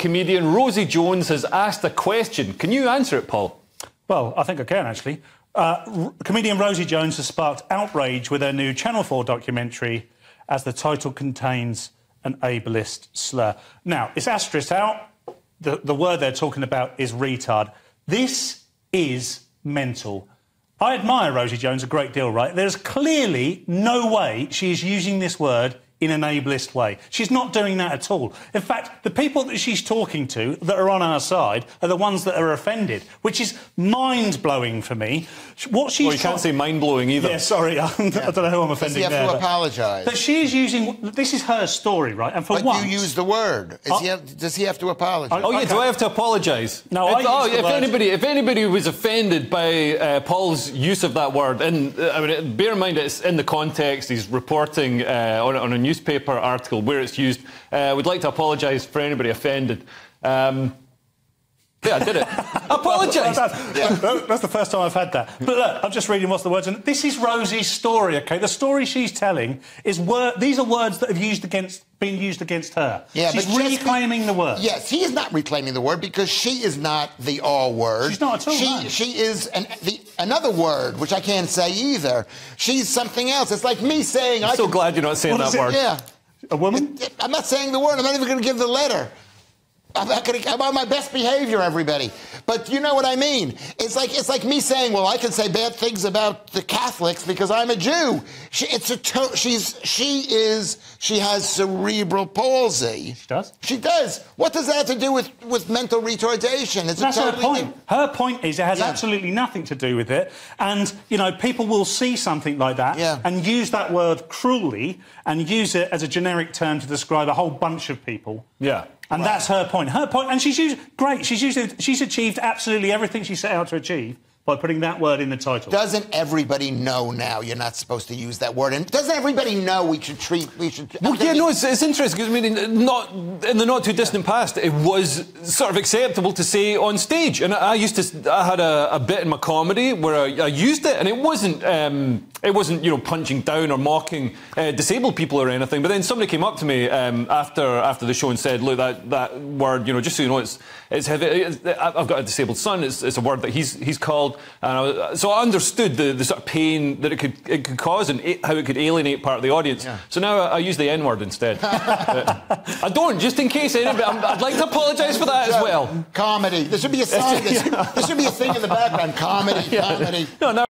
comedian Rosie Jones has asked a question. Can you answer it, Paul? Well, I think I can, actually. Comedian Rosie Jones has sparked outrage with her new Channel 4 documentary as the title contains an ableist slur. Now, it's asterisked out. The word they're talking about is retard. This is mental. I admire Rosie Jones a great deal, right? There's clearly no way she is using this word in an ableist way. She's not doing that at all. In fact, the people that she's talking to that are on our side are the ones that are offended, which is mind-blowing for me. What she's... Well, you can't say mind-blowing either. Yeah, sorry, I don't know who I'm offending there. You have to apologise. But she is using... This is her story, right? And for once... But you use the word. Does he have to apologise? Oh, yeah, okay. Do I have to apologise? No, if anybody was offended by Paul's use of that word, and, I mean, bear in mind it's in the context, he's reporting on a newspaper article where it's used. We'd like to apologise for anybody offended. Yeah, I did it. Apologise! That's the first time I've had that. But look, I'm just reading what's the words, and this is Rosie's story, OK? The story she's telling is these are words that have been used against her. Yeah, she's reclaiming the word. Yes, he is not reclaiming the word because she is not the all word. She's not at all. She is another word, which I can't say either. She's something else. It's like me saying... I'm so glad you're not saying that word. Yeah. A woman? I'm not saying the word. I'm not even going to give the letter. I'm not going to... I'm on my best behavior, everybody. But you know what I mean. It's like me saying, well, I can say bad things about the Catholics because I'm a Jew. She has cerebral palsy. She does? She does. What does that have to do with mental retardation? That's her point. Her point is it has absolutely nothing to do with it. And, you know, people will see something like that and use that word cruelly and use it as a generic term to describe a whole bunch of people. Yeah. And that's her point. Her point, and she's achieved absolutely everything she set out to achieve by putting that word in the title. Doesn't everybody know now you're not supposed to use that word? And doesn't everybody know we should? Well, yeah, no, it's interesting because I mean, in the not too distant past, it was sort of acceptable to say on stage, and I had a bit in my comedy where I used it, and it wasn't. It wasn't, you know, punching down or mocking disabled people or anything. But then somebody came up to me after the show and said, "Look, that word, you know, just so you know, it's heavy. I've got a disabled son. It's a word that he's called." And so I understood the sort of pain that it could cause and how it could alienate part of the audience. Yeah. So now I use the N word instead. I don't, just in case anybody. I'd like to apologise for that as well. Comedy. There should be a sign. There should be a thing in the background. Comedy. Comedy. No.